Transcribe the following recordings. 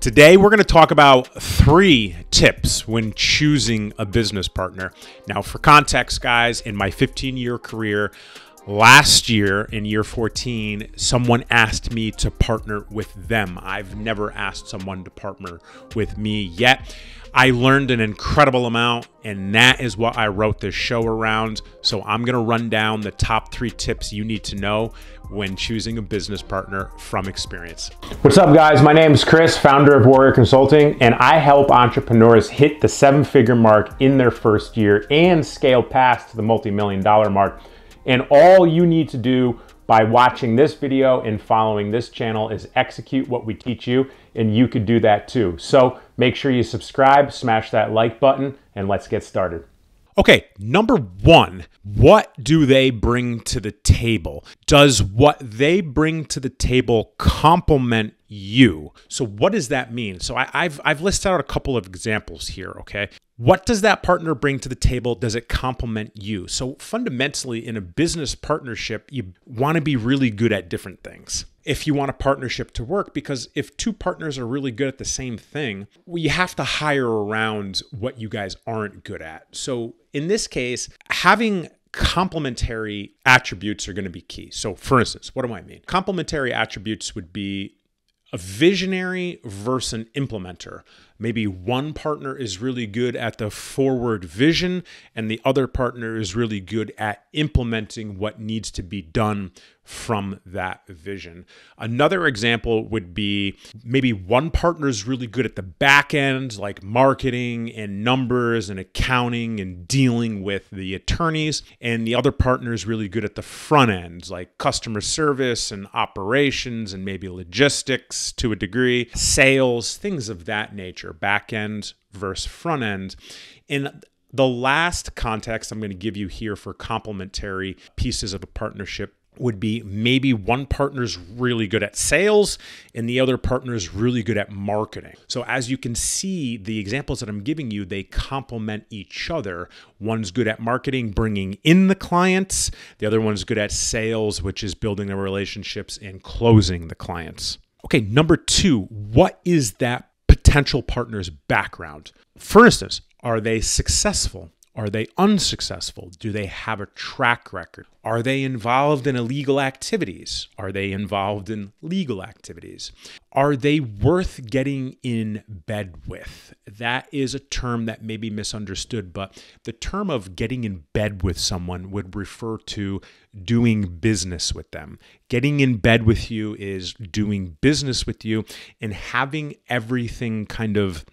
Today, we're going to talk about 3 tips when choosing a business partner. Now, for context, guys, in my 15-year career, last year in year 14, someone asked me to partner with them. I've never asked someone to partner with me yet. I learned an incredible amount, and that is what I wrote this show around. So I'm going to run down the top 3 tips you need to know when choosing a business partner from experience. What's up, guys? My name is Chris, founder of Warrior Consulting, and I help entrepreneurs hit the 7-figure mark in their first year and scale past to the multi-million-dollar mark. And all you need to do by watching this video and following this channel is execute what we teach you, and you could do that too. So make sure you subscribe, smash that like button, and let's get started. Okay, number 1, what do they bring to the table? Does what they bring to the table complement you? So what does that mean? So I've listed out a couple of examples here, okay? What does that partner bring to the table? Does it complement you? So fundamentally, in a business partnership, you want to be really good at different things if you want a partnership to work, because if 2 partners are really good at the same thing, well, you have to hire around what you guys aren't good at. So in this case, having complementary attributes are going to be key. So for instance, what do I mean? Complementary attributes would be a visionary versus an implementer. Maybe one partner is really good at the forward vision and the other partner is really good at implementing what needs to be done from that vision. Another example would be maybe one partner is really good at the back end, like marketing and numbers and accounting and dealing with the attorneys, and the other partner is really good at the front end, like customer service and operations and maybe logistics to a degree, sales, things of that nature, back end versus front end. And the last context I'm going to give you here for complementary pieces of a partnership would be maybe one partner's really good at sales and the other partner's really good at marketing. So as you can see, the examples that I'm giving you, they complement each other. One's good at marketing, bringing in the clients. The other one's good at sales, which is building the relationships and closing the clients. Okay, number 2, what is that potential partner's background? For instance, are they successful? Are they unsuccessful? Do they have a track record? Are they involved in illegal activities? Are they involved in legal activities? Are they worth getting in bed with? That is a term that may be misunderstood, but the term of getting in bed with someone would refer to doing business with them. Getting in bed with you is doing business with you and having everything kind of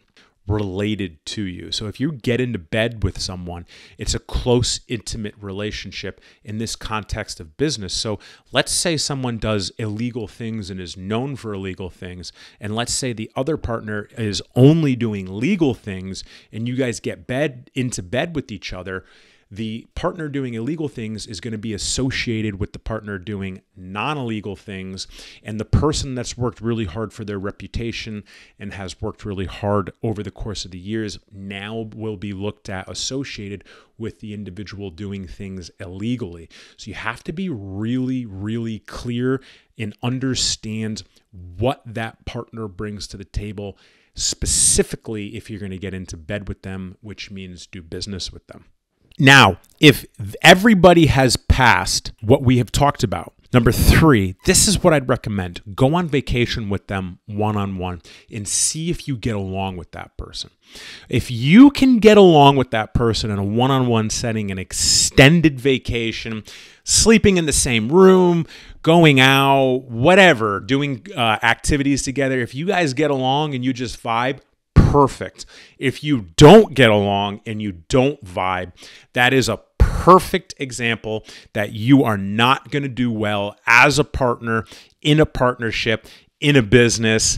related to you. So if you get into bed with someone, it's a close, intimate relationship in this context of business. So let's say someone does illegal things and is known for illegal things. And let's say the other partner is only doing legal things and you guys get into bed with each other. The partner doing illegal things is going to be associated with the partner doing non-illegal things, and the person that's worked really hard for their reputation and has worked really hard over the course of the years now will be looked at associated with the individual doing things illegally. So you have to be really, really clear and understand what that partner brings to the table, specifically if you're going to get into bed with them, which means do business with them. Now, if everybody has passed what we have talked about, number 3, this is what I'd recommend. Go on vacation with them one-on-one and see if you get along with that person. If you can get along with that person in a one-on-one setting, an extended vacation, sleeping in the same room, going out, whatever, doing activities together, if you guys get along and you just vibe, perfect. If you don't get along and you don't vibe, that is a perfect example that you are not going to do well as a partner, in a partnership, in a business.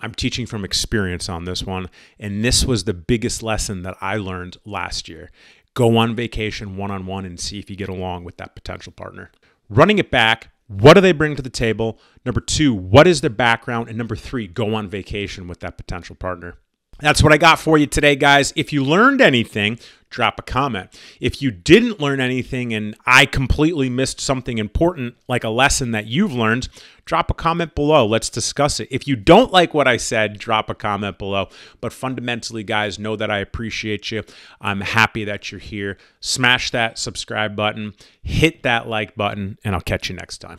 I'm teaching from experience on this one, and this was the biggest lesson that I learned last year. Go on vacation one-on-one and see if you get along with that potential partner. Running it back, what do they bring to the table? Number 2, what is their background? And number 3, go on vacation with that potential partner. That's what I got for you today, guys. If you learned anything, drop a comment. If you didn't learn anything and I completely missed something important, like a lesson that you've learned, drop a comment below. Let's discuss it. If you don't like what I said, drop a comment below. But fundamentally, guys, know that I appreciate you. I'm happy that you're here. Smash that subscribe button, hit that like button, and I'll catch you next time.